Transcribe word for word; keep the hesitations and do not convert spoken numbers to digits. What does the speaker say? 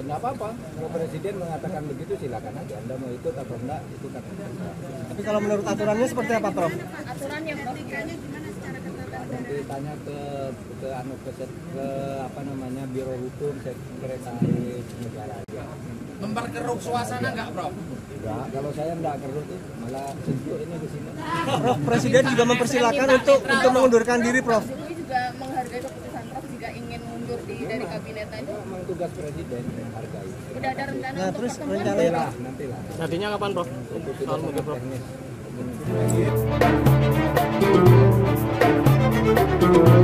Nggak apa-apa, kalau Presiden mengatakan begitu silakan aja, Anda mau ikut atau enggak, itu kan. Tapi kalau menurut aturannya seperti apa, Prof? Aturannya aturannya gimana secara ketentuan? Nanti tanya ke ke anu ke, ke, ke apa namanya Biro Hukum Sekretaris Negara aja. Memperkeruh suasana nggak, Prof? Enggak, kalau saya enggak keruh tuh, malah sejuk ini di sini. Prof, Presiden juga mempersilahkan untuk untuk mengundurkan diri, Prof. Juga menghargai keputusan Prof jika ingin mundur di dari kabinet tadi. Memang tugas Presiden menghargai. Sudah ada rencana nah, untuk pertemuan? Nantilah, nantilah. Nantinya kapan, Prof? Soal mundur, Prof. Teknis.